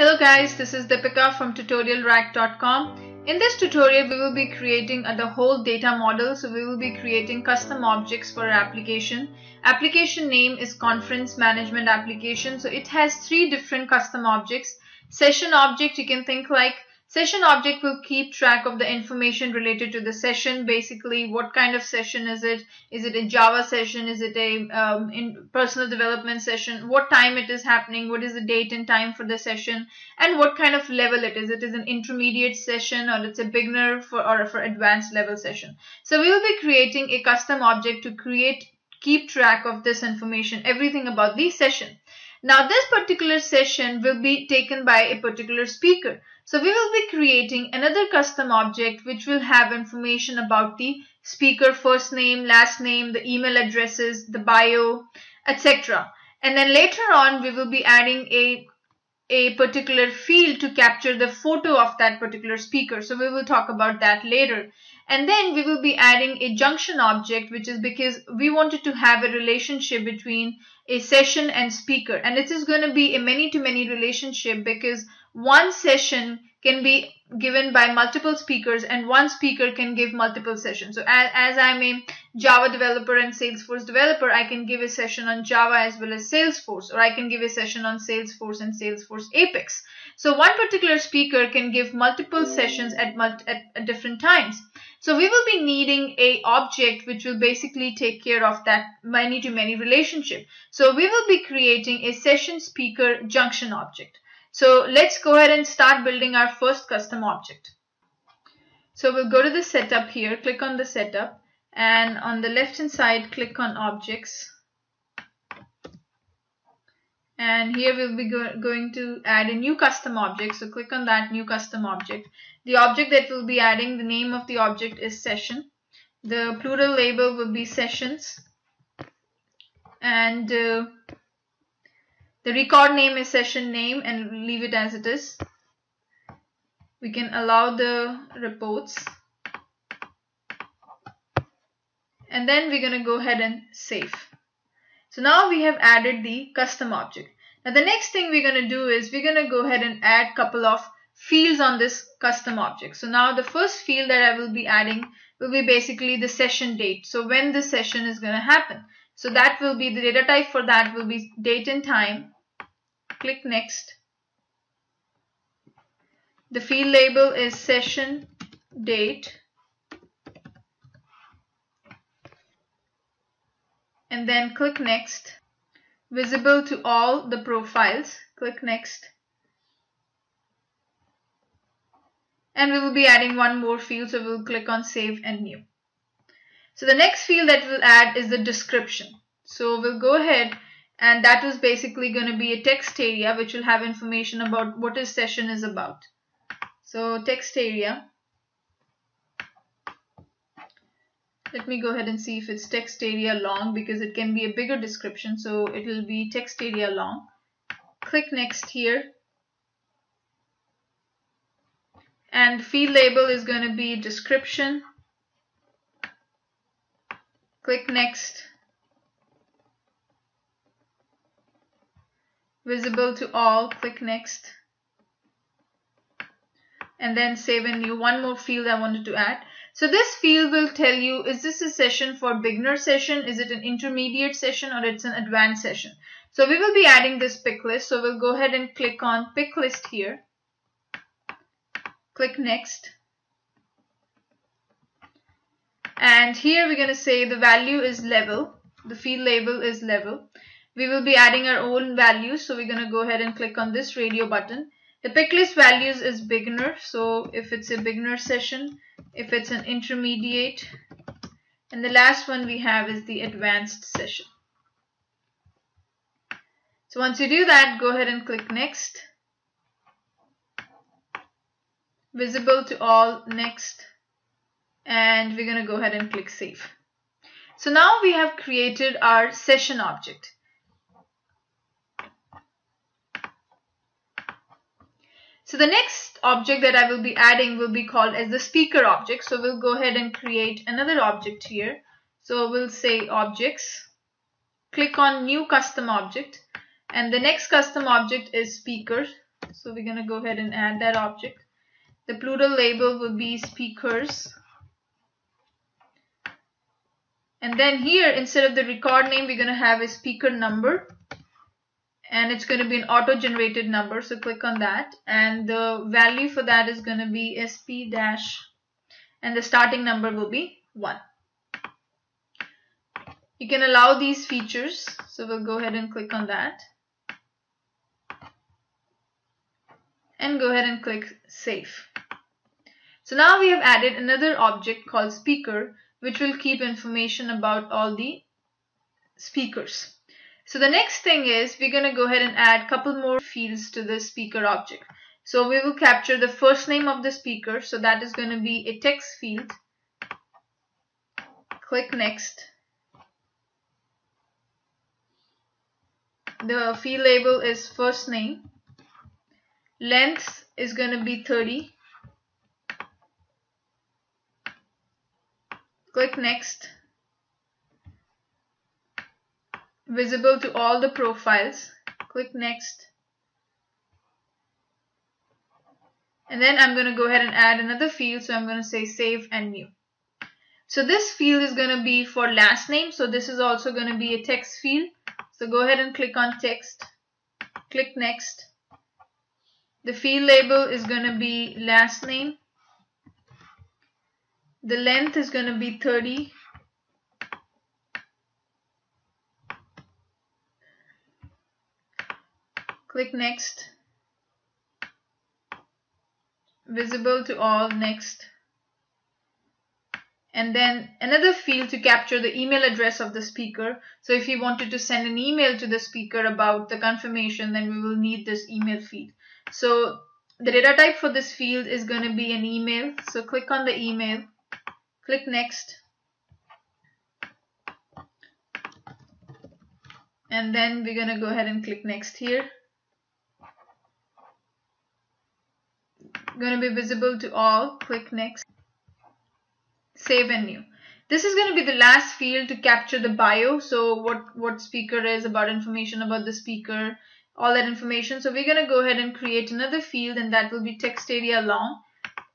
Hello guys, this is Deepika from TutorialRack.com. In this tutorial, we will be creating the whole data model. So we will be creating custom objects for our application. Application name is Conference Management Application. So it has three different custom objects. Session object, you can think like session object will keep track of the information related to the session. Basically, what kind of session is it? Is it a Java session? Is it a personal development session? What time it is happening? What is the date and time for the session? And what kind of level it is? It is an intermediate session, or it's a beginner or for advanced level session. So we will be creating a custom object to keep track of this information, everything about the session. Now this particular session will be taken by a particular speaker. So we will be creating another custom object which will have information about the speaker, first name, last name, the email addresses, the bio, etc. And then later on we will be adding a particular field to capture the photo of that particular speaker. So we will talk about that later. And then we will be adding a junction object, which is because we wanted to have a relationship between a session and speaker. And it is going to be a many-to-many relationship because one session can be given by multiple speakers and one speaker can give multiple sessions. So as I'm a Java developer and Salesforce developer, I can give a session on Java as well as Salesforce, or I can give a session on Salesforce and Salesforce Apex. So one particular speaker can give multiple sessions at different times. So we will be needing a object which will basically take care of that many-to-many relationship. So we will be creating a session speaker junction object. So let's go ahead and start building our first custom object. So we'll go to the setup here, click on the setup, and on the left hand side click on objects. And here we'll be going to add a new custom object. So click on that new custom object. The object that we'll be adding, the name of the object is session. The plural label will be sessions. And the record name is session name, and leave it as it is. We can allow the reports. And then we're going to go ahead and save. So now we have added the custom object. Now the next thing we're going to do is we're going to go ahead and add a couple of fields on this custom object. So now the first field that I will be adding will be basically the session date. So when the session is going to happen. So that will be the data type for that will be date and time. Click next. The field label is session date. And then click next. Visible to all the profiles. Click next. And we will be adding one more field, so we'll click on save and new. So the next field that we'll add is the description. So we'll go ahead, and that is basically going to be a text area which will have information about what this session is about. So text area. Let me go ahead and see if it's text area long, because it can be a bigger description, so it will be text area long. Click next here. And field label is going to be description. Click next. Visible to all. Click next. And then save and new. One more field I wanted to add. So this field will tell you, is this a session for beginner session? Is it an intermediate session, or it's an advanced session? So we will be adding this pick list. So we'll go ahead and click on pick list here. Click next. And here we're going to say the value is level. The field label is level. We will be adding our own values. So we're going to go ahead and click on this radio button. The pick list values is beginner. So if it's a beginner session, if it's an intermediate, and the last one we have is the advanced session. So once you do that, go ahead and click next. Visible to all, next. And we're going to go ahead and click save. So now we have created our session object. So the next object that I will be adding will be called as the speaker object. So we'll go ahead and create another object here. So we'll say objects. Click on new custom object. And the next custom object is speaker. So we're going to go ahead and add that object. The plural label will be speakers. And then here, instead of the record name, we're going to have a speaker number. And it's going to be an auto-generated number. So click on that. And the value for that is going to be SP dash. And the starting number will be 1. You can allow these features. So we'll go ahead and click on that. And go ahead and click Save. So now we have added another object called speaker, which will keep information about all the speakers. So the next thing is we're going to go ahead and add a couple more fields to the speaker object. So we will capture the first name of the speaker. So that is going to be a text field. Click Next. The field label is first name. Length is going to be 30. Click Next. Visible to all the profiles. Click Next. And then I'm going to go ahead and add another field. So I'm going to say Save and New. So this field is going to be for last name. So this is also going to be a text field. So go ahead and click on Text. Click Next. The field label is going to be last name. The length is going to be 30. Click Next. Visible to all, next. And then another field to capture the email address of the speaker. So if you wanted to send an email to the speaker about the confirmation, then we will need this email field. So the data type for this field is going to be an email. So click on the email, click Next. And then we're going to go ahead and click Next here. Going to be visible to all, click Next. Save and New. This is going to be the last field to capture the bio. So what speaker is, about information about the speaker, all that information. So we're going to go ahead and create another field, and that will be text area long,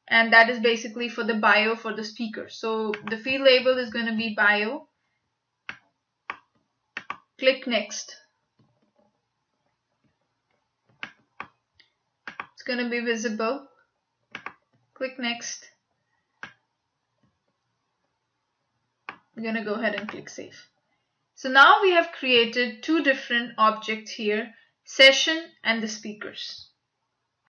and that is basically for the bio for the speaker. So the field label is going to be bio. Click Next. It's going to be visible. Click Next. We're going to go ahead and click Save. So now we have created two different objects here, session and the speakers.